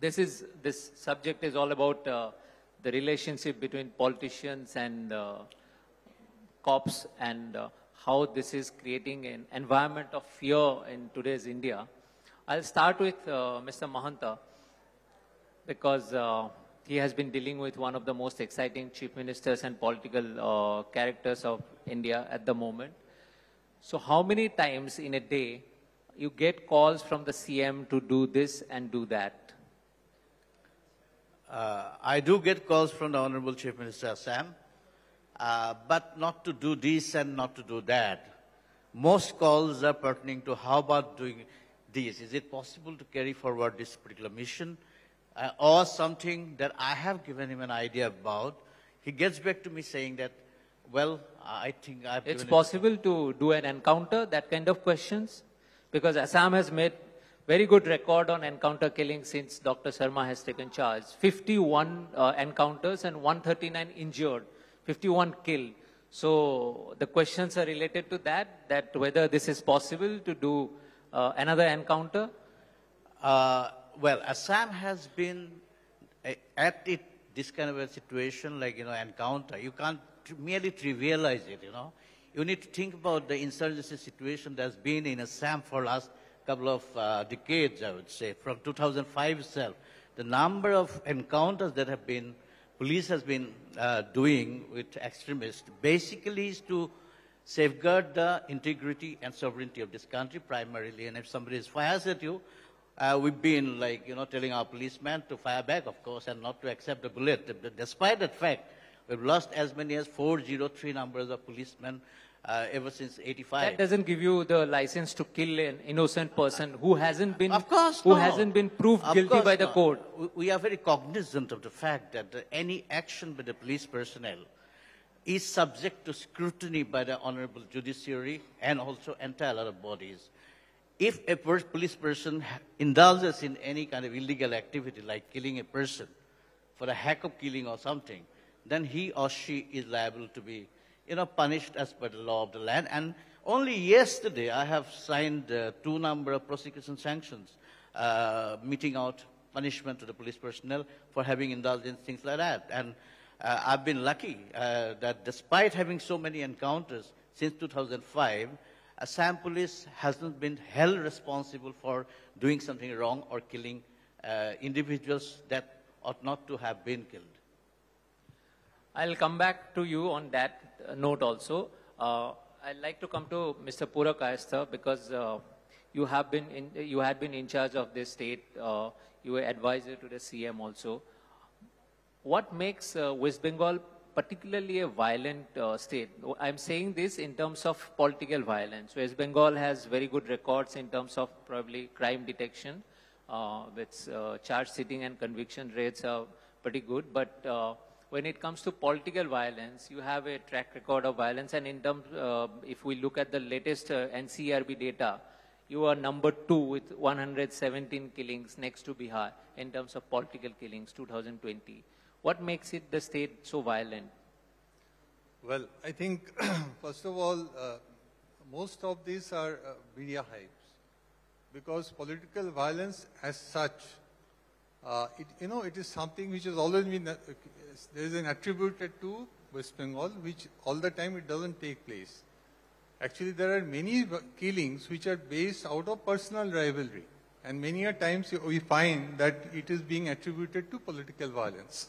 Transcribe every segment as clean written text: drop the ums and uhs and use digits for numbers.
this subject is all about the relationship between politicians and cops and how this is creating an environment of fear in today's India. I'll start with Mr. Mahanta because he has been dealing with one of the most exciting chief ministers and political characters of India at the moment. So how many times in a day you get calls from the CM to do this and do that? I do get calls from the Honorable Chief Minister Assam, but not to do this and not to do that. Most calls are pertaining to how about doing this. Is it possible to carry forward this particular mission? Or something that I have given him an idea about. He gets back to me saying that, well, I think I've given it. It's possible to do an encounter, that kind of questions? Because Assam has made very good record on encounter killing since Dr. Sarma has taken charge. 51 encounters and 139 injured, 51 killed. So the questions are related to that, that whether this is possible to do another encounter? Well, Assam has been at it, this kind of a situation like, encounter. You can't merely trivialize it, You need to think about the insurgency situation that's been in Assam for last couple of decades, I would say, from 2005 itself. The number of encounters that have been, police has been doing with extremists basically is to safeguard the integrity and sovereignty of this country primarily. And if somebody fires at you, we've been telling our policemen to fire back, of course, and not to accept the bullet. Despite that fact, we've lost as many as 403 numbers of policemen ever since 85. That doesn't give you the license to kill an innocent person who hasn't been, proved guilty by the court. We are very cognizant of the fact that any action by the police personnel is subject to scrutiny by the honorable judiciary and also entire other bodies. If a police person indulges in any kind of illegal activity like killing a person for the heck of killing or something, then he or she is liable to be, punished as per the law of the land. And only yesterday I have signed 2 number of prosecution sanctions, meting out punishment to the police personnel for having indulged in things like that. And I've been lucky that despite having so many encounters since 2005, Assam police hasn't been held responsible for doing something wrong or killing individuals that ought not to have been killed. I'll come back to you on that note also. I'd like to come to Mr. Purkayastha because you had been in charge of this state. You were advisor to the CM also. What makes West Bengal particularly a violent state? I'm saying this in terms of political violence. West Bengal has very good records in terms of probably crime detection. Its charge sitting and conviction rates are pretty good. But when it comes to political violence, you have a track record of violence. And in terms, if we look at the latest NCRB data, you are number 2 with 117 killings next to Bihar in terms of political killings, 2020. What makes it the state so violent? Well, I think, first of all, most of these are media hypes. Because political violence as such, it is something which has always been, there is an attributed to West Bengal, which all the time it doesn't take place. Actually, there are many killings which are based out of personal rivalry. And many a times we find that it is being attributed to political violence.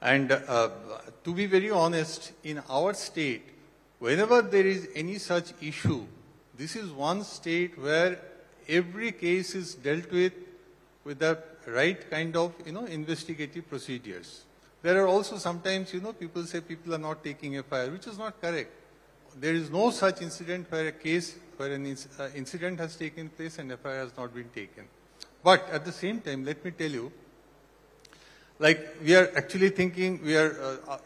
And to be very honest, in our state, whenever there is any such issue, this is one state where every case is dealt with the right kind of, investigative procedures. There are also sometimes, people say people are not taking a fire, which is not correct. There is no such incident where a case, where an incident has taken place and FIR has not been taken. But at the same time, let me tell you, we are actually thinking,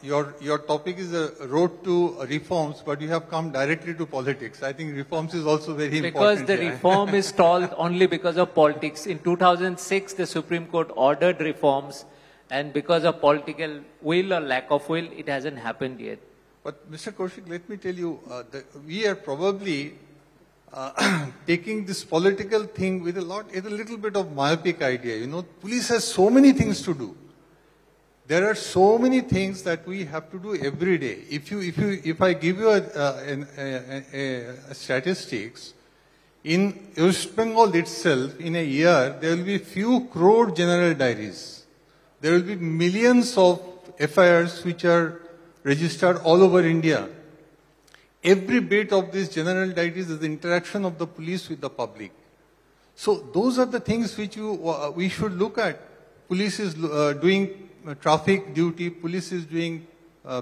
your topic is a road to reforms, but you have come directly to politics. I think reforms is also very important. Because the reform is stalled only because of politics. In 2006, the Supreme Court ordered reforms, and because of political will or lack of will, it hasn't happened yet. But Mr. Kaushik, let me tell you, we are probably taking this political thing with a little bit of myopic idea. You know, police has so many things to do. There are so many things that we have to do every day. If I give you a statistics, in West Bengal itself, in a year, there will be few crore general diaries. There will be millions of FIRs which are registered all over India. Every bit of these general diaries is the interaction of the police with the public. So those are the things which we should look at. Police is doing traffic duty, police is doing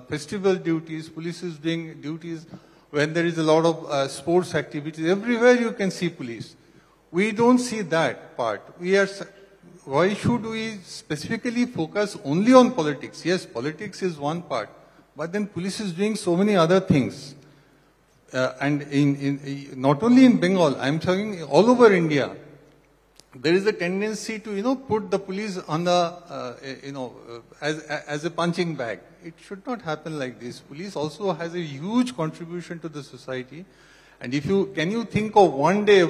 festival duties, police is doing duties when there is a lot of sports activities. Everywhere you can see police. We don't see that part. Why should we specifically focus only on politics? Yes, politics is one part, but then police is doing so many other things. And not only in Bengal, I'm talking all over India. There is a tendency to, you know, put the police on the, you know, as a punching bag. It should not happen like this. Police also has a huge contribution to the society. And can you think of one day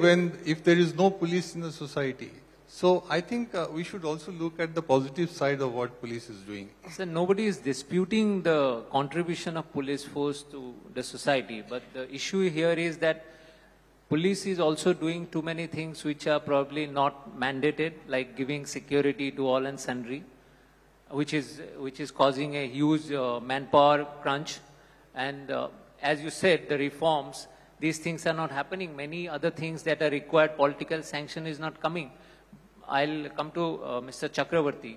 if there is no police in the society? So I think we should also look at the positive side of what police is doing. Sir, nobody is disputing the contribution of police force to the society. But the issue here is that police is also doing too many things which are probably not mandated, like giving security to all and sundry, which is causing a huge manpower crunch. And as you said, the reforms, these things are not happening. Many other things that are required, political sanction is not coming. I'll come to Mr. Chakraborty.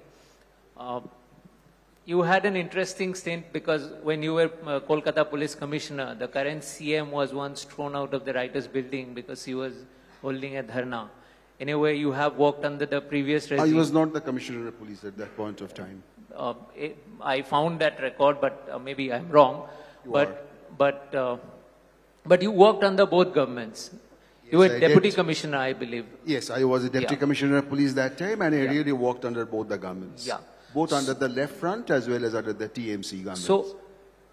You had an interesting stint because when you were Kolkata Police Commissioner, the current CM was once thrown out of the writer's building because he was holding a dharna. Anyway, you have worked under the previous regime. I was not the Commissioner of Police at that point of time. I found that record, but maybe I'm wrong. But you worked under both governments. You were deputy commissioner, I believe. Yes, I was a deputy commissioner of police that time, and I really worked under both the governments. Yeah. Both under the left front as well as under the TMC government.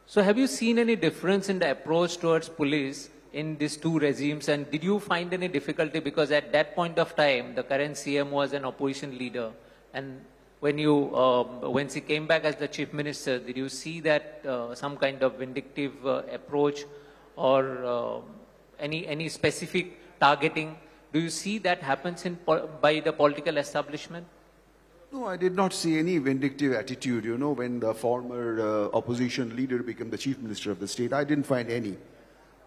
So have you seen any difference in the approach towards police in these two regimes? And did you find any difficulty? Because at that point of time, the current CM was an opposition leader. And when she came back as the chief minister, did you see that some kind of vindictive approach or any specific targeting? Do you see that happens by the political establishment? No, I did not see any vindictive attitude, you know, when the former opposition leader became the chief minister of the state. I didn't find any.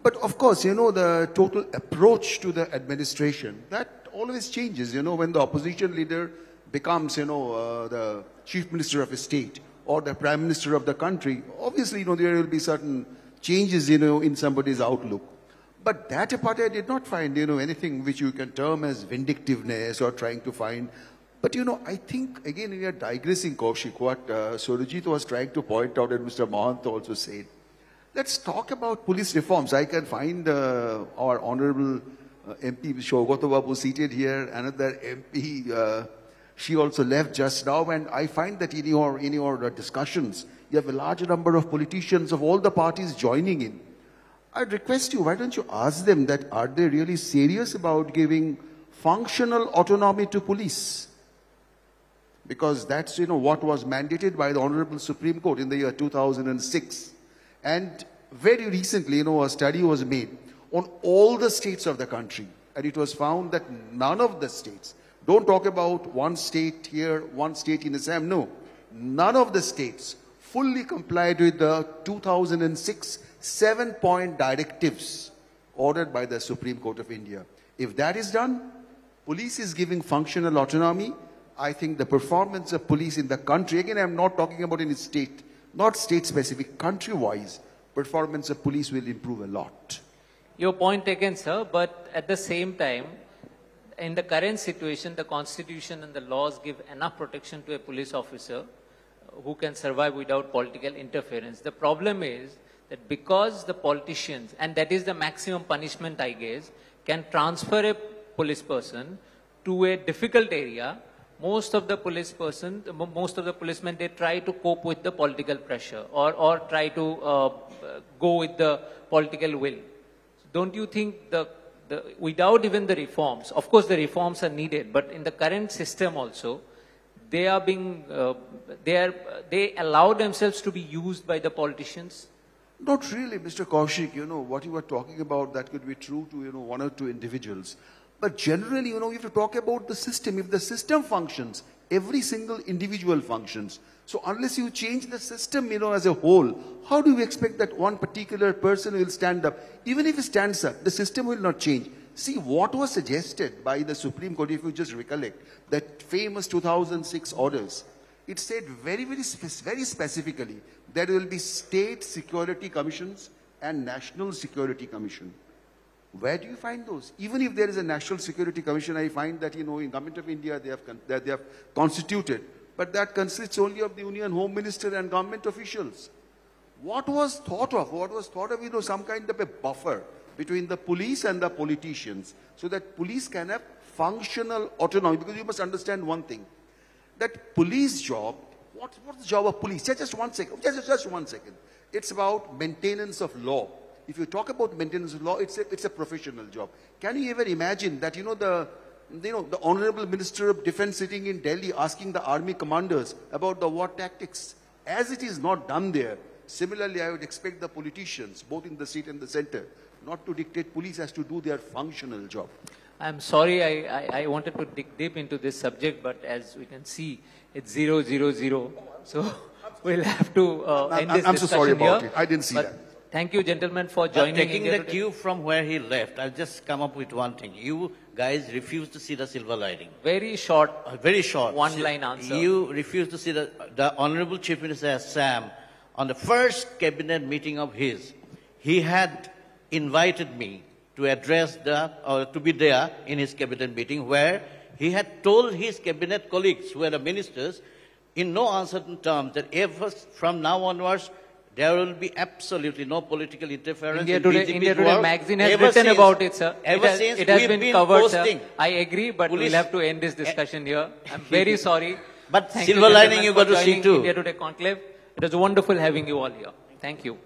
But of course, you know, the total approach to the administration, that always changes, you know, when the opposition leader becomes, you know, the chief minister of a state or the prime minister of the country. Obviously, you know, there will be certain changes, you know, in somebody's outlook. But that apart, I did not find, you know, anything which you can term as vindictiveness or trying to find. But, you know, I think, again, we are digressing, Kaushik, what Surajit was trying to point out and Mr. Mahanta also said. Let's talk about police reforms. I can find our Honorable MP Shogoto Babu seated here, another MP, she also left just now. And I find that in your discussions, you have a large number of politicians of all the parties joining in. I'd request you, why don't you ask them that, are they really serious about giving functional autonomy to police? Because that's, you know, what was mandated by the Honorable Supreme Court in the year 2006. And very recently, you know, a study was made on all the states of the country. And it was found that none of the states, don't talk about one state here, one state in Assam, no. None of the states fully complied with the 2006 7-point directives ordered by the Supreme Court of India. If that is done, police is giving functional autonomy. I think the performance of police in the country, again, I'm not talking about any state, not state-specific, country-wise, performance of police will improve a lot. Your point taken, sir, but at the same time, in the current situation, the constitution and the laws give enough protection to a police officer who can survive without political interference. The problem is that because the politicians, and that is the maximum punishment, I guess, can transfer a police person to a difficult area, most of the policemen, they try to cope with the political pressure or try to go with the political will. Don't you think the without even the reforms, of course the reforms are needed, but in the current system also, they are being, they allow themselves to be used by the politicians? Not really, Mr. Kaushik, you know, what you were talking about, that could be true to, you know, one or two individuals. But generally, you know, we have to talk about the system. If the system functions, every single individual functions. So unless you change the system, you know, as a whole, how do you expect that one particular person will stand up? Even if he stands up, the system will not change. See, what was suggested by the Supreme Court, if you just recollect, that famous 2006 orders, it said very specifically that there will be state security commissions and national security commission. Where do you find those? Even if there is a national security commission, I find that, you know, in government of India, they have constituted, but that consists only of the union home minister and government officials. What was thought of, you know, some kind of a buffer between the police and the politicians, so that police can have functional autonomy. Because you must understand one thing, that police job, what's the job of police? Just one second. It's about maintenance of law. If you talk about maintenance of law, it's a professional job. Can you ever imagine that, you know, the Honorable Minister of Defense sitting in Delhi asking the army commanders about the war tactics? As it is not done there, similarly, I would expect the politicians, both in the state and the center, not to dictate police as to do their functional job. I'm sorry, I wanted to dig deep into this subject, but as we can see, it's 0:00. So we'll have to end this discussion here. I'm so sorry about it. I didn't see that. Thank you, gentlemen, for joining. Taking the cue from where he left, I'll just come up with one thing. You guys refuse to see the silver lining. Very short. Very short. One-line answer. You refuse to see the Honorable Chief Minister of Assam, on the first cabinet meeting of his, he had invited me to address the, or to be there in his cabinet meeting, where he had told his cabinet colleagues, who were the ministers, in no uncertain terms, that ever from now onwards, there will be absolutely no political interference. India Today magazine has written about it, sir. It has been covered, sir. I agree, but we'll have to end this discussion here. I'm very sorry. But silver lining you got to see too. India Today Conclave. It was wonderful having you all here. Thank you.